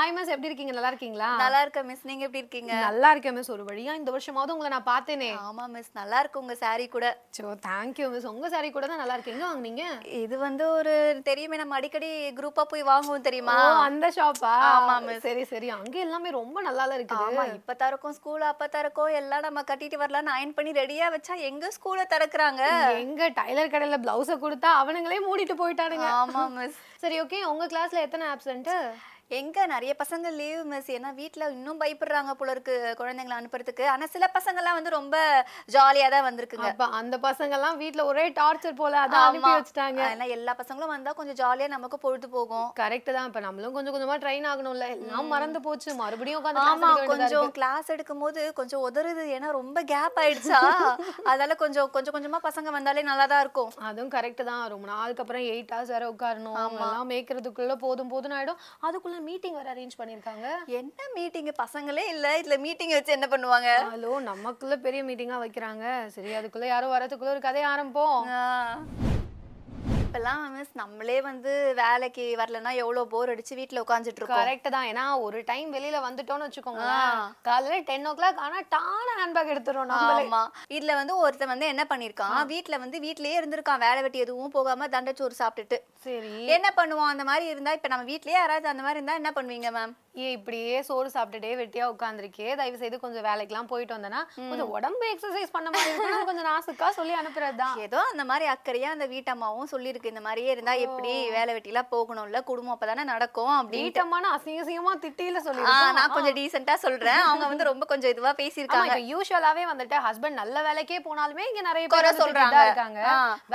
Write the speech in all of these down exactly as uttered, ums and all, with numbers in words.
Hi miss, எப்படி இருக்கீங்க? நல்லா இருக்கீங்களா? நல்லா இருக்கேன் மிஸ். நீங்க எப்படி இருக்கீங்க? நல்லா இருக்கேன் மிஸ். ஒரு வழியா இந்த வருஷமாவது உங்களை நான் பார்த்தேனே. ஆமா மிஸ், நல்லா இருக்கு உங்க saree கூட. So thank you miss. உங்க saree கூட தான் நல்லா இருக்கீங்க வாங்குனீங்க. இது வந்து ஒரு தெரியுமே நம்ம அடிக்கடி group-ஆ போய் வாங்குவோம் தெரியுமா? ஓ அந்த ஷாப்பா? ஆமா மிஸ். சரி சரி அங்க எல்லாமே ரொம்ப நல்லால இருக்குது. ஆமா இப்ப தரக்கும் ஸ்கூல் அப்ப தரக்கும் எல்லாம் நம்ம கட்டிட்டு வரலாம் அயன் பண்ணி ரெடியா வச்சா எங்க ஸ்கூல்ல தரக்குறாங்க? எங்க டைலர் கடையில பிளவுஸ் கொடுத்தா அவங்களே மூடிட்டு போய்ட்டானுங்க. ஆமா மிஸ். சரி ஓகே உங்க கிளாஸ்ல எத்தனை ஆப்சன்ட்? எங்க நிறைய பசங்க லீவ் மிஸ், ஏன்னா வீட்டில் இன்னும் பயப்படுறாங்க போல இருக்கு குழந்தைங்களை அனுப்புறதுக்கு. ஆனால் சில பசங்கள்லாம் வந்து ரொம்ப ஜாலியாக தான் வந்திருக்குங்க. அப்போ அந்த பசங்கள்லாம் வீட்டில் ஒரே டார்ச்சர் போல அதான் அனுப்பி வச்சுட்டாங்க. ஏன்னா எல்லா பசங்களும் வந்தால் கொஞ்சம் ஜாலியாக நமக்கு பொழுது போகும். கரெக்ட் தான். இப்போ நம்மளும் கொஞ்சம் கொஞ்சமாக ட்ரெயின் ஆகணும்ல, எல்லாம் மறந்து போச்சு மறுபடியும் உட்காந்து. ஆமாம் கொஞ்சம் கிளாஸ் எடுக்கும் போது கொஞ்சம் உதறுது, ஏன்னா ரொம்ப கேப் ஆயிடுச்சா, அதனால கொஞ்சம் கொஞ்சம் கொஞ்சமாக பசங்க வந்தாலே நல்லா தான் இருக்கும். அதுவும் கரெக்ட் தான். ரொம்ப நாளுக்கு அப்புறம் எயிட் ஹவர்ஸ் வேற உட்காரணும், அவங்கெல்லாம் மேய்க்கிறதுக்குள்ள போதும் போதுன்னு ஆயிடும். அதுக்குள்ள மீட்டிங் வர அரேஞ்ச் பண்ணிருக்காங்க. என்ன மீட்டிங்? பசங்களே இல்ல, இதுல மீட்டிங் வச்சு என்ன பண்ணுவாங்க? ஹலோ நமக்குள்ள பெரிய மீட்டிங்கா வைக்கறாங்க. சரி அதுக்குள்ள யாரோ வரதுக்குள்ள ஒரு கதை ஆரம்பம். இப்பெல்லாம் மிஸ் நம்மளே வந்து வேலைக்கு வரலன்னா எவ்வளோ போர் அடிச்சு வீட்டில் உட்காந்துட்டு இருக்கோம். கரெக்ட் தான். ஏன்னா ஒரு டைம் வெளியில வந்துட்டோம்னு வச்சுக்கோங்களேன், காலையில டென் ஓ கிளாக் ஆனால் டான ஹேண்ட்பேக் எடுத்துரும். ஆமா இதுல வந்து ஒருத்தன் வந்து என்ன பண்ணிருக்கான், வீட்டில் வந்து வீட்லயே இருந்திருக்கான், வேலை வெட்டி எதுவும் போகாம தண்டச்சோறு சாப்பிட்டுட்டு. சரி என்ன பண்ணுவோம் அந்த மாதிரி இருந்தா? இப்போ நம்ம வீட்லயே யாராவது அந்த மாதிரி இருந்தா என்ன பண்ணுவீங்க மேம்? ஏ இப்படியே சோறு சாப்பிட்டுட்டே வெட்டியா உட்காந்துருக்கே, தயவு செய்து கொஞ்சம் வேலைக்கெல்லாம் போயிட்டு வந்தேன்னா கொஞ்சம் உடம்பு எக்ஸசைஸ் பண்ண மாதிரி கொஞ்சம் நாசுக்கா சொல்லி அனுப்புறதுதான். ஏதோ அந்த மாதிரி அக்கறையா அந்த வீட்டம்மாவும் சொல்லி இருக்கு, இந்த மாதிரியே இருந்தா எப்படி வேலை வெட்டிலாம் போகணும்ல, குடும்பம் அப்பதானே நடக்கும் அப்படி. வீட்டம்மான அசிங்கசியமா திட்டில சொல்லிருக்காங்க. நான் கொஞ்சம் டீசென்ட்டா சொல்றேன், அவங்க வந்து ரொம்ப கொஞ்சம் இதுவா பேசியிருக்காங்க. யூஸ்வலாவே வந்துட்டு ஹஸ்பண்ட் நல்ல வேலைக்கே போனாலுமே இங்க நிறைய பேர் சொல்றாங்க இருக்காங்க,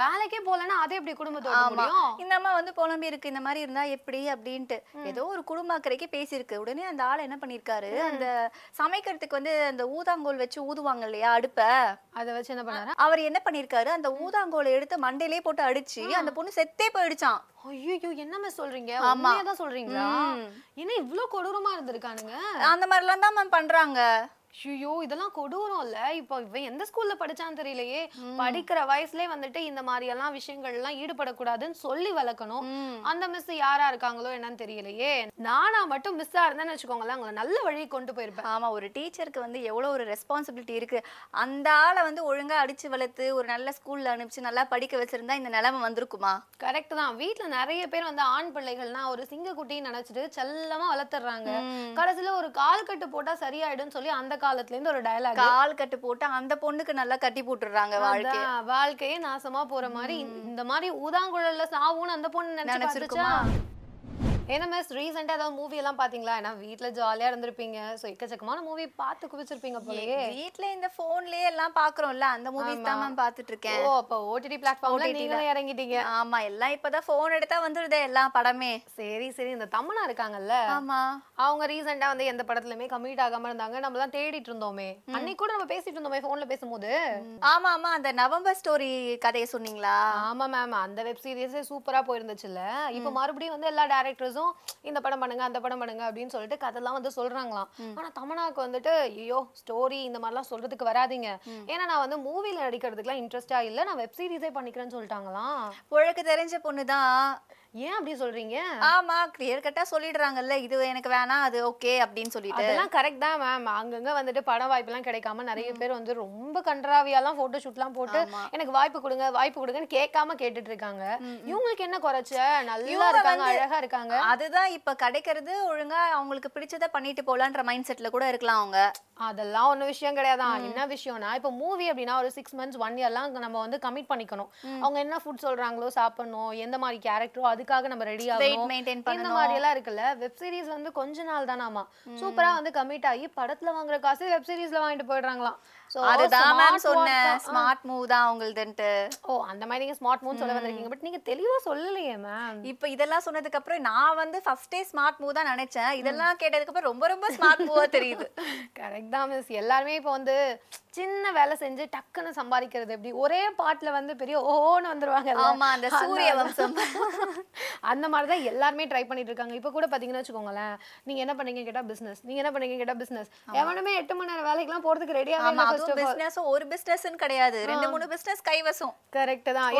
வேலைக்கே போலன்னா அதே எப்படி குடும்பத்தோட முடியும்? இந்த அம்மா வந்து புலம்பி இருக்கு இந்த மாதிரி இருந்தா எப்படி அப்படின்ட்டு. ஏதோ ஒரு குடும்ப அக்கறைக்கு பேசியிருக்கு. உடனே அந்த ஆள் என்ன பண்ணிருக்காரு, அந்த சமைக்கிறதுக்கு வந்து அந்த ஊதாங்கோல் வச்சு ஊதுவாங்க இல்லையா அடுப்ப, அதை வச்சு என்ன பண்ணாரு அவர் என்ன பண்ணிருக்காரு, அந்த ஊதாங்கோலை எடுத்து மண்டையிலே போட்டு அடிச்சு அந்த பொண்ணு செத்தே போயிடுச்சான். ஐயோ என்னமே சொல்றீங்க? உண்மையா தான் சொல்றீங்களா? ஏன்னா இவ்ளோ கொடூரமா இருந்திருக்கானுங்க. அந்த மாதிரி எல்லாம் தான் மேம் பண்றாங்க. ஐயோ இதெல்லாம் கொடூரம் இல்ல. இப்ப இவன் எந்த ஸ்கூல்ல படிச்சான்னு தெரியலையே. படிக்கிற வயசுலயே வந்துட்டு இந்த மாதிரி எல்லாம் விஷயங்கள் எல்லாம் ஈடுபடக்கூடாதுன்னு சொல்லி வளர்க்கணும். அந்த மிஸ் யாரா இருக்காங்களோ என்னன்னு தெரியலையே. நானா மட்டும் மிஸ்ஸா இருந்தேன்னு வச்சுக்கோங்களேன், உங்களை நல்ல வழியை கொண்டு போயிருப்பேன். ஆமா ஒரு டீச்சருக்கு வந்து எவ்வளவு ஒரு ரெஸ்பான்சிபிலிட்டி இருக்கு. அந்த ஆளை வந்து ஒழுங்கா அடிச்சு வளர்த்து ஒரு நல்ல ஸ்கூல்ல அனுப்பிச்சு நல்லா படிக்க வச்சிருந்தா இந்த நிலைமை வந்திருக்குமா? கரெக்ட் தான். வீட்டுல நிறைய பேர் வந்து ஆண் பிள்ளைகள்னா ஒரு சிங்க குட்டின்னு நினைச்சிட்டு செல்லமா வளர்த்துறாங்க, கடைசியில ஒரு கால் கட்டு போட்டா சரியாயிடும் சொல்லி அந்த காலத்துல இருந்து ஒரு டயலாக், கால் கட்டு போட்டு அந்த பொண்ணுக்கு நல்லா கட்டி போட்டுறாங்க. வாழ்க்கை வாழ்க்கையே நாசமா போற மாதிரி இந்த மாதிரி ஊதாங்குழல்ல சாவுன்னு அந்த பொண்ணு நினைச்சிருக்கா? ஏன்னா மிஸ் ரீசெண்டா ஏதாவது மூவி எல்லாம் பாத்தீங்களா? ஏன்னா வீட்டுல ஜாலியா இருந்திருப்பீங்க, சோ எக்கச்சக்கமான மூவி பார்த்து குவிச்சிருப்பீங்க போலயே. வீட்டுல இந்த போன்லயே எல்லாம் பாக்குறோம்ல, அந்த மூவிஸ் தான் நான் பாத்துட்டு இருக்கேன். ஓ அப்ப ஓடிடி பிளாட்ஃபார்ம்ல நீங்க இறங்கிட்டீங்க. ஆமா எல்லாம் இப்பதான் போன் எடுத்தா வந்துருதே எல்லா படமே. சரி சரி இந்த தமன்னா இருக்காங்கல்ல, ஆமா அவங்க ரீசெண்டா வந்து எந்த படத்துலயுமே கமிட் ஆகாம இருந்தாங்க. நம்ம எல்லாம் தேடிட்டு இருந்தோமே, அன்னைக்கு கூட நம்ம பேசிட்டு இருந்தோமே போன்ல பேசும்போது. ஆமா ஆமா அந்த நவம்பர் ஸ்டோரி கதையை சொன்னீங்களா? ஆமா மேம் அந்த வெப் சீரிஸே சூப்பரா போயிருந்துச்சுல்ல. இப்ப மறுபடியும் வந்து எல்லா டைரக்டர்ஸ் இந்த படம் பண்ணுங்க அந்த படம் பண்ணுங்க அப்படின்னு சொல்லிட்டு கதெல்லாம் வந்து சொல்றாங்களாம். ஆனா தமனாக்கு வந்துட்டு ஐயோ ஸ்டோரி இந்த மாதிரி எல்லாம் சொல்றதுக்கு வராதீங்க, ஏன்னா நான் வந்து மூவில நடிக்கிறதுக்குலாம் இன்ட்ரெஸ்டா இல்ல, நான் வெப் சீரிஸே பண்ணிக்கிறேன்னு சொல்லிட்டாங்களாம். உனக்கு தெரிஞ்ச பொண்ணுதான், ஏன் அப்படி சொல்றீங்க? ஆமா கிளியர் கட்டா சொல்லிடுறாங்கல்ல, இது எனக்கு வேணாம் அது ஓகே அப்படின்னு சொல்லிட்டு. அதெல்லாம் கரெக்ட் தான் மேம். அங்கங்க வந்துட்டு பட வாய்ப்பு எல்லாம் கிடைக்காம நிறைய பேர் வந்து ரொம்ப கன்றாவியாலாம் போட்டோ ஷூட் எல்லாம் போட்டு எனக்கு வாய்ப்பு கொடுங்க வாய்ப்பு கொடுங்கன்னு கேட்காம கேட்டுட்டு இருக்காங்க. இவங்களுக்கு என்ன குறைச்ச, நல்லா இருக்காங்க அழகா இருக்காங்க. அதுதான் இப்ப கிடைக்கிறது, ஒழுங்கா அவங்களுக்கு பிடிச்சதை பண்ணிட்டு போலான்ற மைண்ட் செட்ல கூட இருக்கலாம் அவங்க. அதெல்லாம் ஒன்னும் விஷயம் கிடையாதான். என்ன விஷயம்னா இப்ப மூவி அப்படின்னா ஒரு சிக்ஸ் மந்த்ஸ் ஒன் இயர்லாம் நம்ம வந்து கமிட் பண்ணிக்கணும். அவங்க என்ன ஃபுட் சொல்றாங்களோ சாப்பிடணும், எந்த மாதிரி கேரக்டரோ அதுக்காக நம்ம ரெடி ஆகணும், இந்த மாதிரி எல்லாம் இருக்குல்ல. வெப் சீரிஸ் வந்து கொஞ்ச நாள் தான் ஆமா சூப்பரா வந்து கமிட் ஆகி படத்துல வாங்குற காசு வெப் சீரிஸ்ல வாங்கிட்டு போயிடுறாங்களாம். சின்ன வேலை செஞ்சு டக்குன்னு சம்பாதிக்கிறது எப்படி ஒரே பாட்டுல வந்து பெரிய ஓன்னு வந்துருவாங்க. அந்த மாதிரிதான் எல்லாருமே ட்ரை பண்ணிட்டு இருக்காங்க. இப்ப கூட பாத்தீங்கன்னா வச்சுக்கோங்களேன், நீங்க என்ன பண்ணீங்க கேட்டா பிசினஸ், நீங்க என்ன பண்ணீங்க கேட்டா பிசினஸ், எவனுமே எட்டு மணி நேரம் வேலைக்கு எல்லாம் போறதுக்கு ரெடியா பிசினஸ். ஒரு பிசினஸ் கிடையாது, ரெண்டு மூணு பிசினஸ் கைவசம். கரெக்ட் தான்.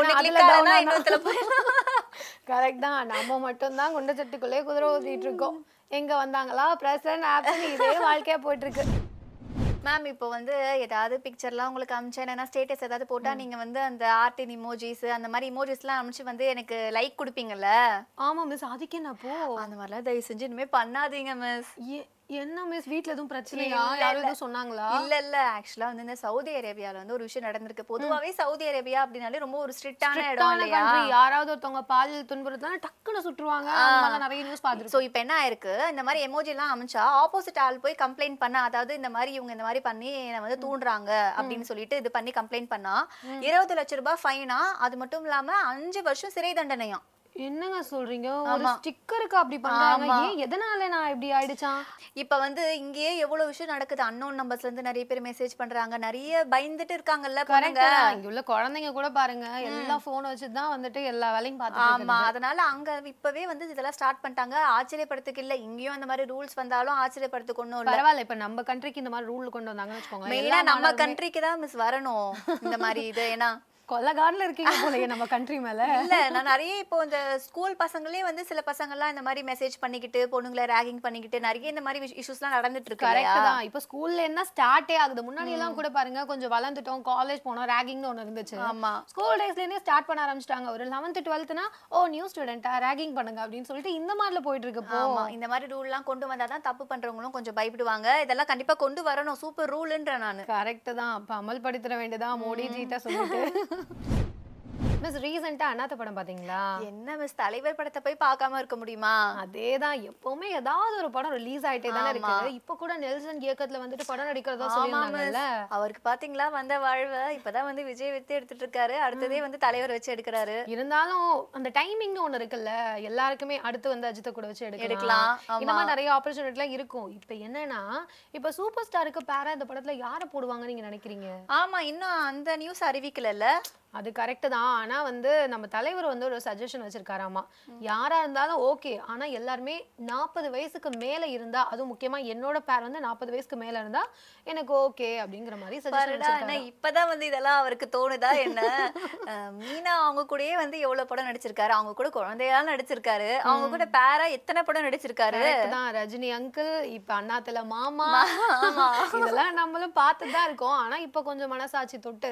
கரெக்ட் தான். நம்ம மட்டும் தான் குண்டச்சட்டிக்குள்ளே குதிரை ஊதிட்டு இருக்கோம். எங்க வந்தாங்களா பிரசன்ட் ஆப்ஷன் இதே வாழ்க்கையா போயிட்டு இருக்கு. மேம் இப்போ வந்து ஏதாவது பிக்சர்லாம் உங்களுக்கு அனுப்பிச்சேன் ஏன்னா ஸ்டேட்டஸ் ஏதாவது போட்டால் நீங்கள் வந்து அந்த ஆர்ட் இன் இமோஜிஸ் அந்த மாதிரி இமோஜிஸ்லாம் அனுப்பிச்சு வந்து எனக்கு லைக் கொடுப்பீங்கல்ல? ஆமாம் மிஸ், அதுக்கு என்ன போ அந்த மாதிரிலாம் தயவு செஞ்சு இனிமேல் பண்ணாதீங்க மிஸ். என்ன மிஸ் வீட்டில் எதுவும் பிரச்சனையா? யாரும் எதுவும் சொன்னாங்களா? இல்லை இல்லை ஆக்சுவலாக வந்து இந்த சவுதி அரேபியாவில் வந்து ஒரு விஷயம் நடந்திருக்கு. பொதுவாகவே சவுதி அரேபியா அப்படின்னாலே ரொம்ப ஒரு ஸ்ட்ரிக்டான இடம். யாராவது ஒருத்தவங்க பால் துன்புறுத்தானே டக்குன்னு சுற்றுவாங்க. நிறைய நியூஸ் பார்த்துருக்கு. ஸோ இப்போ என்ன ஆயிருக்கு, இந்த மாதிரி எமோஜிலாம் அமிச்சா ஆப்போசிட் ஆள் போய் கம்ப்ளைண்ட் பண்ண, அதாவது இந்த மாதிரி இவங்க இந்த மாதிரி பண்ணி என்னை வந்து தூண்டுறாங்க அப்படின்னு சொல்லிட்டு இது பண்ணி கம்ப்ளைண்ட் பண்ணா இருபது லட்ச ரூபாய் ஃபைனா, அது மட்டும் இல்லாமல் அஞ்சு வருஷம் சிறை தண்டனையும். என்னங்க சொல்றீங்க? ஒரு ஸ்டிக்கருக்கு அப்படி பண்றாங்க. ஏன் எதனால நான் இப்படி ஆயிடுச்சான்? இப்போ வந்து இங்கேயே எவ்வளவு விஷயம் நடக்குது. அன்னோன் நம்பர்ஸ்ல இருந்து நிறைய பேர் மெசேஜ் பண்றாங்க, நிறைய பயந்துட்டு இருக்காங்கல்ல பாருங்க. இங்க உள்ள குழந்தைங்க கூட பாருங்க எல்லா போன் வச்சுதான் வந்துட்டு எல்லா வேலையும் பார்த்துட்டு. ஆமா, அதனால அங்க இப்பவே வந்து இதெல்லாம் ஸ்டார்ட் பண்ணிட்டாங்க. ஆச்சரியப்படுத்துக்கு இல்ல, இங்கேயும் அந்த மாதிரி ரூல்ஸ் வந்தாலும் ஆச்சரியப்படுத்துக்கணும் இல்ல. பரவாயில்ல, இப்ப நம்ம கண்ட்ரிக்கு இந்த மாதிரி ரூல் கொண்டு வந்தாங்கன்னு வச்சுக்கோங்க. மெயினா நம்ம கண்ட்ரிக்கு தான் மிஸ் வரணும் இந்த மாதிரி இது. ஏன்னா கொள்ளகாரில் இருக்கீங்க போலயே நம்ம கண்ட்ரி மேலே. இல்லை நான் நிறைய இப்போ இந்த ஸ்கூல் பசங்களே வந்து சில பசங்கள்லாம் இந்த மாதிரி மெசேஜ் பண்ணிக்கிட்டு பொண்ணுங்களை ரேகிங் பண்ணிக்கிட்டு நிறைய இந்த மாதிரி இஷ்யூஸ்லாம் நடந்துட்டு இருக்கு. கரெக்ட் தான். இப்போ ஸ்கூல்ல என்ன ஸ்டார்ட்டே ஆகுது. முன்னாடியெல்லாம் கூட பாருங்க கொஞ்சம் வளர்ந்துட்டோம் காலேஜ் போனோம் ரேகிங்னு ஒன்று இருந்துச்சு. ஆமா, ஸ்கூல் டேஸ்லேருந்தே ஸ்டார்ட் பண்ண ஆரம்பிச்சிட்டாங்க. ஒரு லெவன்த்து டுவெல்த்னா ஓ நியூ ஸ்டூடெண்ட்டா ரேகிங் பண்ணுங்க அப்படின்னு சொல்லிட்டு இந்த மாதிரில போயிட்டு இருக்கு. ஆமா, இந்த மாதிரி ரூல்லாம் கொண்டு வந்தால் தான் தப்பு பண்றவங்களும் கொஞ்சம் பயப்படுவாங்க. இதெல்லாம் கண்டிப்பாக கொண்டு வரணும். சூப்பர் ரூல்ன்ற நான் கரெக்ட் தான். அப்போ அமல்படுத்த வேண்டியதான் மோடிஜிட்ட சொல்லிட்டு. மிஸ் ரீசெண்டா அண்ணாத்த படம் பாத்தீங்களா? என்ன மிஸ், தலைவர் படத்தை போய் பார்க்காம இருக்க முடியுமா? அதேதான், எப்பவுமே ஏதாவது ஒரு படம் ரிலீஸ் ஆயிட்டே தானே இருக்கு. இப்ப கூட நெல்சன் இயக்கத்துல வந்துட்டு படம் நடிக்கிறதா சொல்லியிருந்தாங்கல்ல, அவருக்கு பாத்தீங்களா வந்த வாழ்வை? இப்பதான் வந்து விஜய் வித்து எடுத்துட்டு இருக்காரு, அடுத்ததே வந்து தலைவர் வச்சு எடுக்கிறாரு. இருந்தாலும் அந்த டைமிங் ஒண்ணு இருக்குல்ல எல்லாருக்குமே, அடுத்து வந்து அஜித்தை கூட வச்சு எடுக்கலாம். இந்த மாதிரி நிறைய ஆப்பர்ச்சுனிட்டி எல்லாம் இருக்கும். இப்ப என்னன்னா இப்ப சூப்பர் ஸ்டாருக்கு பேரா இந்த படத்துல யாரை போடுவாங்க நீங்க நினைக்கிறீங்க? ஆமா, இன்னும் அந்த நியூஸ் அறிவிக்கல. அது கரெக்ட் தான். ஆனா வந்து நம்ம தலைவர் வந்து ஒரு சஜஷன் வச்சிருக்காராமா, யாரா இருந்தாலும் ஓகே, ஆனா எல்லாருமே நாற்பது வயசுக்கு மேல இருந்தா, அதுவும் முக்கியமா என்னோட பேர் வந்து நாற்பது வயசுக்கு மேல இருந்தா எனக்கு ஓகே அப்படிங்கிற மாதிரி சஜஷன் வச்சிருக்காரு. இப்பதான் வந்து இதெல்லாம் அவருக்கு தோணுதா என்ன? மீனா அவங்க கூடயே வந்து எவ்வளவு படம் நடிச்சிருக்காரு, அவங்க கூட குழந்தையால நடிச்சிருக்காரு, அவங்க கூட பேரா எத்தனை படம் நடிச்சிருக்காரு. ரஜினி அங்கிள், இப்ப அண்ணாத்துல மாமா, இதெல்லாம் நம்மளும் பார்த்துதான் இருக்கோம். ஆனா இப்ப கொஞ்சம் மனசாட்சி தொட்டு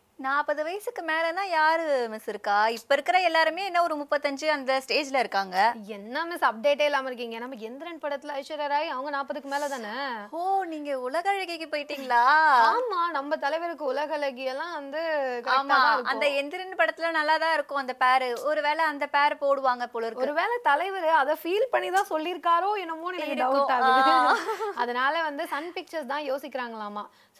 நாற்பது வயசுக்கு மேலனா யாரு மிஸ் இருக்கா? இப்ப இருக்கிற எல்லாருமே என்ன ஒரு முப்பத்தஞ்சு அந்த ஸ்டேஜ்ல இருக்காங்க. என்ன மிஸ் அப்டேட்டே இல்லாம இருக்கீங்க? நம்ம எந்திரன் படத்துல ஐஸ்வர்யா ராய் அவங்க நாற்பதுக்கு மேல தானே. ஓ, நீங்க உலக அழகிக்கு போயிட்டீங்களா? ஆமா, நம்ம தலைவருக்கு உலக அழகி எல்லாம் வந்து அந்த எந்திரன் படத்துல நல்லாதான் இருக்கும் அந்த பேரு. ஒருவேளை அந்த பேரு போடுவாங்க போல இருக்கு. ஒருவேளை தலைவர் அதை ஃபீல் பண்ணி தான் சொல்லியிருக்காரோ என்னமோ எனக்கு டவுட் ஆகுது. அதனால வந்து சன் பிக்சர்ஸ் தான் யோசிக்கிறாங்களாமா,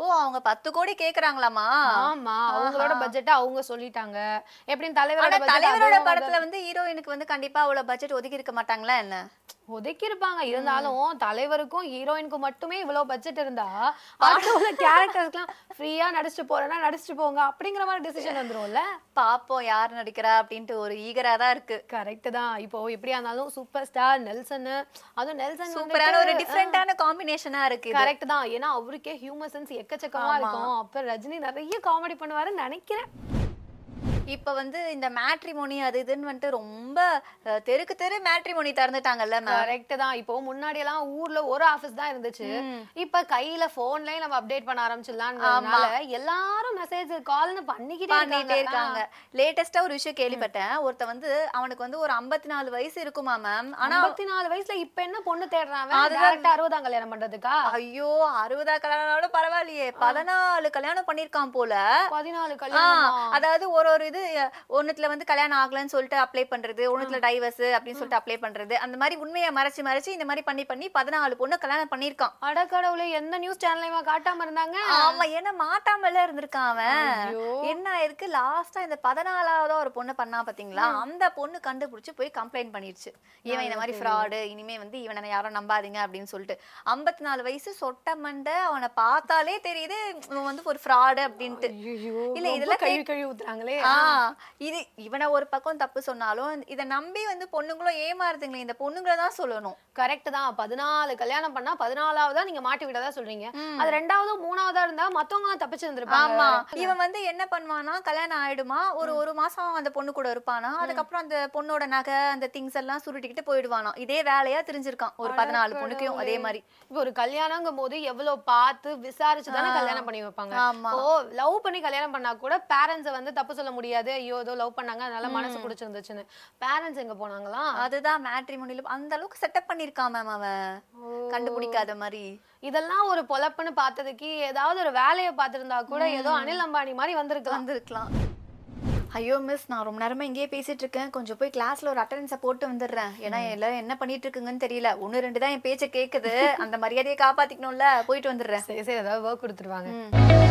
ஓ, அவங்க பத்து கோடி கேக்குறாங்களாமா? ஆமா, அவங்களோட பட்ஜெட் அவங்க சொல்லிட்டாங்க. எப்படின்னு தலைவரோட தலைவரோட படத்துல வந்து ஹீரோயினுக்கு வந்து கண்டிப்பா அவ்வளவு பட்ஜெட் ஒதுக்கி இருக்க மாட்டாங்களா என்ன? ஒதுக்கி இருப்பாங்க. இருந்தாலும் தலைவருக்கும் ஹீரோயினுக்கும் மட்டுமே இவ்வளவு பட்ஜெட் இருந்தா அடுத்த கேரக்டர்ஸ்லாம் ஃப்ரீயா நடிச்சுட்டு போறேன்னா நடிச்சுட்டு போங்க அப்படிங்கிற மாதிரி டிசிஷன் வந்துரும்ல. பாப்போம் யார் நடிக்கிறா அப்படின்ட்டு ஒரு ஈகரா தான் இருக்கு. கரெக்ட் தான். இப்போ எப்படியா இருந்தாலும் சூப்பர் ஸ்டார் நெல்சன், அதுவும் நெல்சன் சூப்பரான ஒரு டிஃப்ரெண்டான காம்பினேஷனா இருக்கு. கரெக்ட் தான். ஏன்னா அவருக்கே ஹியூமர் சென்ஸ் எக்கச்சக்கமா இருக்கும். அப்ப ரஜினி நிறைய காமெடி பண்ணுவாருன்னு நினைக்கிறேன். இப்போ வந்து இந்த மேட்ரிமோனி அது இதுன்னு வந்துட்டு ரொம்ப தெருக்கு தெரு மேட்ரிமோனி திறந்துட்டாங்கல்ல. கரெக்ட் தான். இப்போ முன்னாடி எல்லாம் ஊர்ல ஒரு ஆபீஸ் தான் இருந்துச்சு. இப்ப கையில போன்லயே நம்ம அப்டேட் பண்ண ஆரம்பிச்சிடலாம்னால எல்லாரும் மெசேஜ் கால்னு பண்ணிக்கிட்டே பண்ணிட்டே இருக்காங்க. லேட்டஸ்டா ஒரு விஷயம் கேள்விப்பட்டேன், ஒருத்த வந்து அவனுக்கு வந்து ஒரு ஐம்பத்தி நாலு வயசு இருக்குமா மேம், ஆனா ஐம்பத்தி நாலு வயசுல இப்ப என்ன பொண்ணு தேடுறாங்க? அறுபதாம் கல்யாணம் பண்றதுக்கா? ஐயோ, அறுபதாம் கல்யாணம்னால பரவாயில்லையே, பதினாலு கல்யாணம் பண்ணிருக்கான் போல. பதினாலு கல்யாணம், அதாவது ஒரு ஒரு ஒண்ணுத்துல வந்து கல்யாணம் ஆகலன்னு சொல்லிட்டு அப்ளை பண்றது, ஒண்ணுத்துல டைவர்ஸ் அப்படின்னு சொல்லிட்டு அப்ளை பண்றது, அந்த மாதிரி உண்மையை மறைச்சு மறைச்சு இந்த மாதிரி பண்ணி பண்ணி பதினாலு பொண்ணு கல்யாணம் பண்ணிருக்கான். அடக்கடவுளே, எந்த நியூஸ் சேனல்லையுமா காட்டாம இருந்தாங்க? ஆமா, ஏன்னா மாட்டாமல இருந்திருக்கான் அவன். என்ன இருக்கு, லாஸ்டா இந்த பதினாலாவதா ஒரு பொண்ணு பண்ணா பாத்தீங்களா, அந்த பொண்ணு கண்டுபிடிச்சு போய் கம்ப்ளைண்ட் பண்ணிடுச்சு, இவன் இந்த மாதிரி ஃப்ராடு, இனிமே வந்து இவனை யாரும் நம்பாதீங்க அப்படின்னு சொல்லிட்டு. ஐம்பத்தி நாலு வயசு சொட்ட மண்டை, அவனை பார்த்தாலே தெரியுது இவன் வந்து ஒரு ஃப்ராடு அப்படின்ட்டு. இல்ல இதெல்லாம் கழுவி கழுவி ஊத்துறாங்களே. இது இவன ஒரு பக்கம் தப்பு சொன்னாலும் இத நம்பி வந்து பொண்ணுங்களோ ஏமாறுதுங்களே, இந்த பொண்ணுங்கள தான் சொல்லணும். கரெக்ட் தான். பதினாலு கல்யாணம் பண்ணா பதினாலாவது நீங்க மாட்டி விடாதா சொல்றீங்க. அது ரெண்டாவது மூணாவதா இருந்தா மத்தவங்க தப்பிச்சு இருந்திருப்பாங்க. ஆமா, இவன் வந்து என்ன பண்ணுவானா, கல்யாணம் ஆயிடுமா, ஒரு ஒரு மாசம் அந்த பொண்ணு கூட இருப்பானா, அதுக்கப்புறம் அந்த பொண்ணோட நகை அந்த திங்ஸ் எல்லாம் சுருட்டிக்கிட்டு போயிடுவானா. இதே வேலையா தெரிஞ்சிருக்கான் ஒரு பதினாலு பொண்ணுக்கும் அதே மாதிரி. இப்ப ஒரு கல்யாணங்கும் போது எவ்வளவு பார்த்து விசாரிச்சு தானே கல்யாணம் பண்ணி வைப்பாங்க. ஓ, லவ் பண்ணி கல்யாணம் பண்ணா கூட பேரண்ட்ஸை வந்து தப்பு சொல்ல முடியாது. ஐயோ ஏதோ லவ் பண்ணாங்க அதனால மனசு பிடிச்சிருந்துச்சுன்னு. பேரண்ட்ஸ் எங்க போனாங்களா? அதுதான் மேட்ரிமோனில அந்த அளவுக்கு செட்டப் பண்ணிருக்கான் மேம் அவன், கண்டுபிடிக்காத மாதிரி. இதெல்லாம் ஒரு பொழப்புன்னு பார்த்ததுக்கு ஏதாவது ஒரு வேலையை பார்த்திருந்தா கூட ஏதோ அனில் அம்பானி மாதிரி வந்திருக்கலாம் வந்திருக்கலாம் ஐயோ மிஸ், நான் ரொம்ப நேரமாக இங்கேயே பேசிட்டு இருக்கேன், கொஞ்சம் போய் கிளாஸ்ல ஒரு அட்டண்டன்ஸை போட்டு வந்துடுறேன், ஏன்னா எல்லாரும் என்ன பண்ணிட்டு இருக்குங்கன்னு தெரியல, ஒன்று ரெண்டு தான் என் பேச்சை கேட்குது, அந்த மரியாதையை காப்பாற்றிக்கணும்ல, போயிட்டு வந்துடுறேன். சரி சரி, ஏதாவது ஒர்க் கொடுத்துருவாங்க.